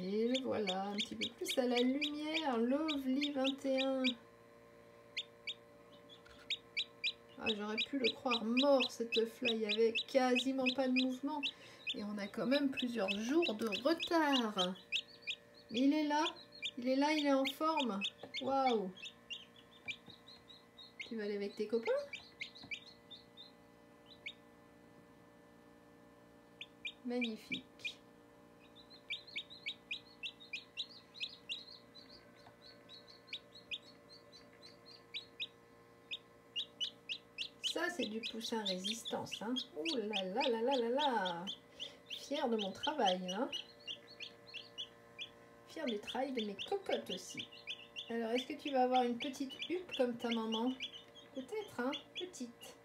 Et le voilà, un petit peu plus à la lumière, l'Ovli 21. Ah, j'aurais pu le croire mort, cette œuf-là, il n'y avait quasiment pas de mouvement. Et on a quand même plusieurs jours de retard. Mais il est là, il est là, il est en forme. Waouh! Tu vas aller avec tes copains? Magnifique. Ça, c'est du poussin résistance, hein. Ouh là là là là là là. Fière de mon travail, hein. Fière du travail de mes cocottes aussi. Alors, est-ce que tu vas avoir une petite huppe comme ta maman? Peut-être, hein, petite.